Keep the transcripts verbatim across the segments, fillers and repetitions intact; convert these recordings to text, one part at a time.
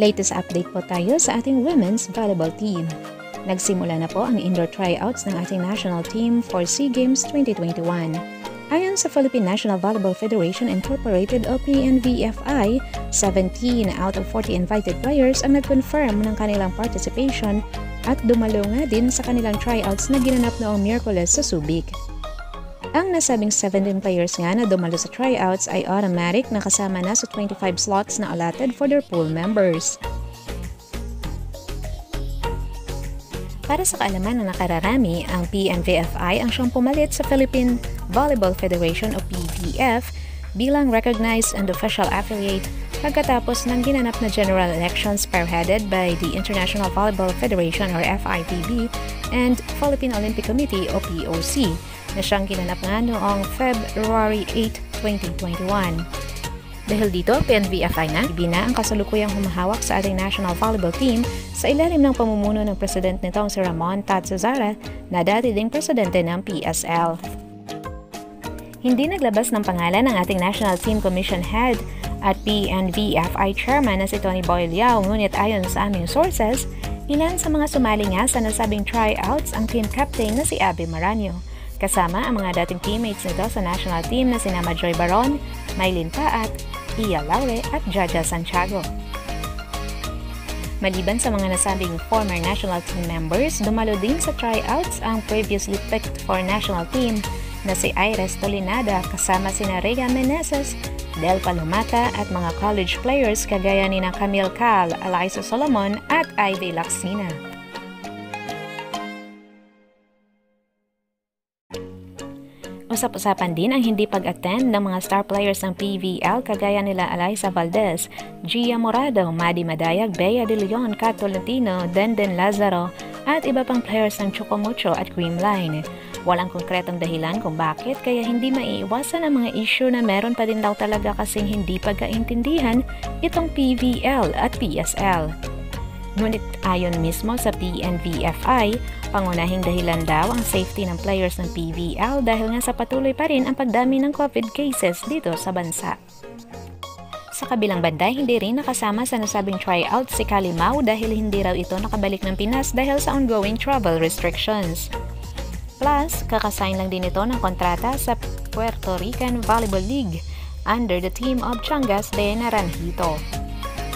Latest update po tayo sa ating women's volleyball team. Nagsimula na po ang indoor tryouts ng ating national team for SEA Games twenty twenty-one. Ayon sa Philippine National Volleyball Federation Incorporated o P N V F I, seventeen out of forty invited players ang nag-confirm ng kanilang participation at dumalo nga din sa kanilang tryouts na ginanap noong Miyerkules sa Subic. Ang nasabing seventeen players nga na dumalo sa tryouts ay automatic na kasama na sa twenty-five slots na allotted for their pool members. Para sa kaalaman ng nakararami, ang P M V F I ang siyang pumalit sa Philippine Volleyball Federation o P V F bilang recognized and official affiliate pagkatapos ng ginanap na general elections spearheaded by the International Volleyball Federation or F I V B and Philippine Olympic Committee o P O C. Na siyang ginanap nga noong February eighth, twenty twenty-one. Dahil dito, P N V F I na, ibina ang kasalukuyang humahawak sa ating national volleyball team sa ilalim ng pamumuno ng president nitong si Ramon Tatsuzara na dati ding presidente ng P S L. Hindi naglabas ng pangalan ng ating National Team Commission Head at P N V F I Chairman na si Tony Boyle Yao, ngunit ayon sa aming sources, ilan sa mga sumali nga sa nasabing tryouts ang team captain na si Abby Marano, kasama ang mga dating teammates nito sa national team na sina Majoy Baron, Maylin Paat, Iya Laure at Jaja Santiago. Maliban sa mga nasabing former national team members, dumalo din sa tryouts ang previously picked for national team na si Iris Tolenada kasama sina Rega Meneses, Del Palomata at mga college players kagaya ni na Camille Cal, Aliza Solomon at Ivy Laxina. Usap-usapan din ang hindi pag-attend ng mga star players ng P V L kagaya nila Alyssa Valdez, Gia Morado, Maddie Madayag, Bea de Leon, Cato Latino, Denden Lazaro at iba pang players ng ChocoMucho at Green Line. Walang konkretong dahilan kung bakit kaya hindi maiiwasan ang mga issue na meron pa din daw talaga kasing hindi pagkaintindihan itong P V L at P S L. Ngunit ayon mismo sa P N V F I, pangunahing dahilan daw ang safety ng players ng P V L dahil nga sa patuloy pa rin ang pagdami ng COVID cases dito sa bansa. Sa kabilang banda, hindi rin nakasama sa nasabing tryout si Kalei Mau dahil hindi raw ito nakabalik ng Pinas dahil sa ongoing travel restrictions. Plus, kakasign lang din ito ng kontrata sa Puerto Rican Volleyball League under the team of Changas de Naranjito.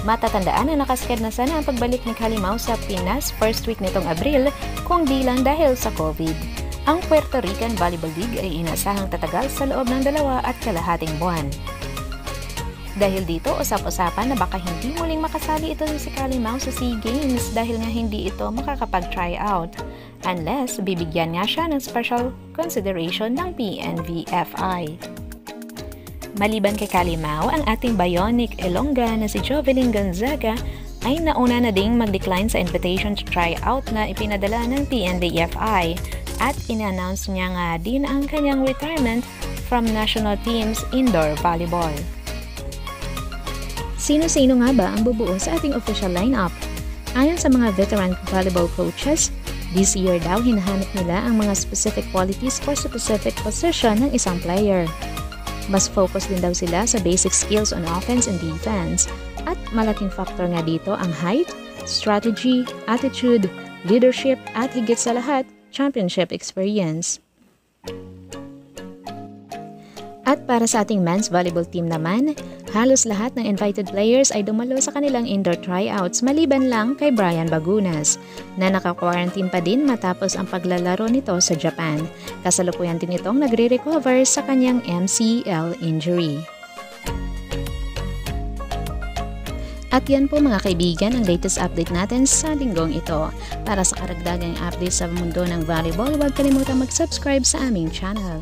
Matatandaan na nakasked na sana ang pagbalik ni Kalei Mau sa Pinas first week nitong Abril kung di lang dahil sa COVID. Ang Puerto Rican Volleyball League ay inasahang tatagal sa loob ng dalawa at kalahating buwan. Dahil dito, usap-usapan na baka hindi muling makasali ito si Kalei Mau sa SEA Games dahil nga hindi ito makakapag-tryout unless bibigyan nga siya ng special consideration ng P N V F I. Maliban kay Kalei Mau, ang ating bionic Elongga na si Jovelyn Gonzaga ay nauna na ding mag-decline sa invitation to tryout na ipinadala ng P N V F I at in-announce niya nga din ang kanyang retirement from national teams indoor volleyball. Sino-sino nga ba ang bubuo sa ating official lineup? Ayon sa mga veteran volleyball coaches, this year daw hinahanap nila ang mga specific qualities for specific position ng isang player. Mas focus din daw sila sa basic skills on offense and defense. At malaking factor nga dito ang height, strategy, attitude, leadership at higit sa lahat, championship experience. At para sa ating men's volleyball team naman, halos lahat ng invited players ay dumalo sa kanilang indoor tryouts maliban lang kay Brian Bagunas na naka-quarantine pa din matapos ang paglalaro nito sa Japan. Kasalukuyan din itong nagre-recover sa kanyang M C L injury. At yan po mga kaibigan ang latest update natin sa linggong ito. Para sa karagdagang update sa mundo ng volleyball, huwag kalimutang mag-subscribe sa aming channel.